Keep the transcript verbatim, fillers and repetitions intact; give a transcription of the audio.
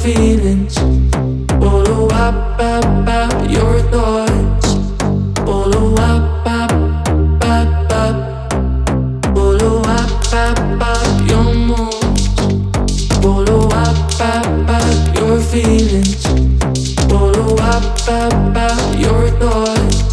feelings. Follow up, up, up your thoughts. Follow up, up, up, up. Follow up, up, up your moods. Follow up, up, up your feelings. Follow up, up, up your thoughts.